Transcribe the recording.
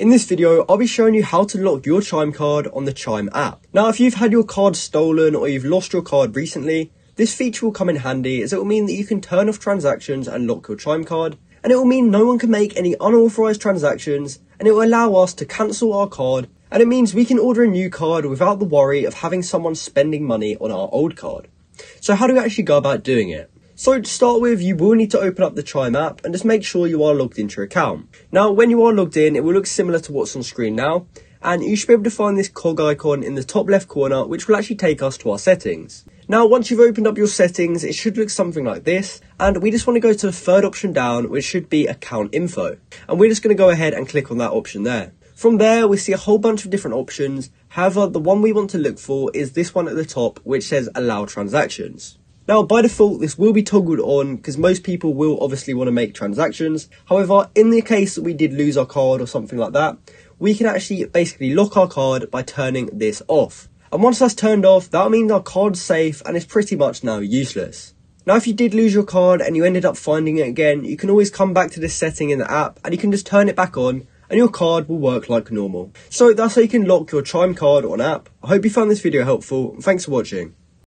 In this video, I'll be showing you how to lock your Chime card on the Chime app. Now, if you've had your card stolen or you've lost your card recently, this feature will come in handy as it will mean that you can turn off transactions and lock your Chime card, and it will mean no one can make any unauthorized transactions, and it will allow us to cancel our card, and it means we can order a new card without the worry of having someone spending money on our old card. So how do we actually go about doing it? So to start with, you will need to open up the Chime app and just make sure you are logged into your account. Now, when you are logged in, it will look similar to what's on screen now, and you should be able to find this cog icon in the top left corner, which will actually take us to our settings. Now, once you've opened up your settings, it should look something like this, and we just want to go to the third option down, which should be account info. And we're just going to go ahead and click on that option there. From there, we see a whole bunch of different options. However, the one we want to look for is this one at the top, which says allow transactions. Now, by default, this will be toggled on because most people will obviously want to make transactions. However, in the case that we did lose our card or something like that, we can actually basically lock our card by turning this off. And once that's turned off, that means our card's safe and it's pretty much now useless. Now, if you did lose your card and you ended up finding it again, you can always come back to this setting in the app and you can just turn it back on and your card will work like normal. So that's how you can lock your Chime card on app. I hope you found this video helpful and thanks for watching.